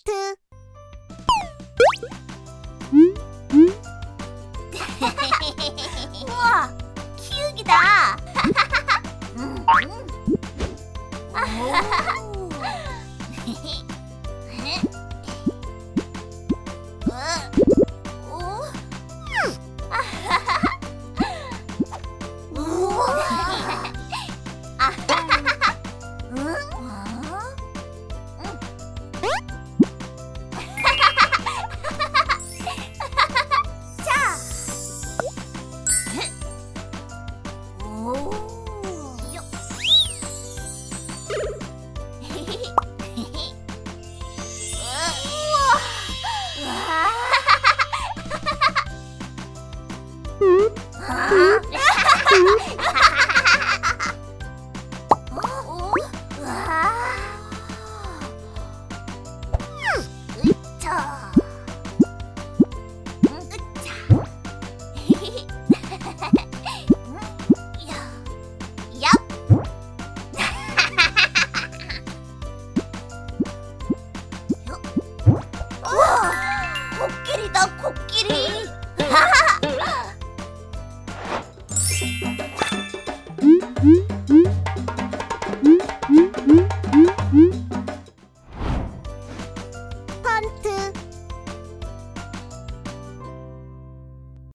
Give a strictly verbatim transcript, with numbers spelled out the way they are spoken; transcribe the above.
하트. 음? 음? 우와, 키읔이다. 음, 음. 음? 음? 음?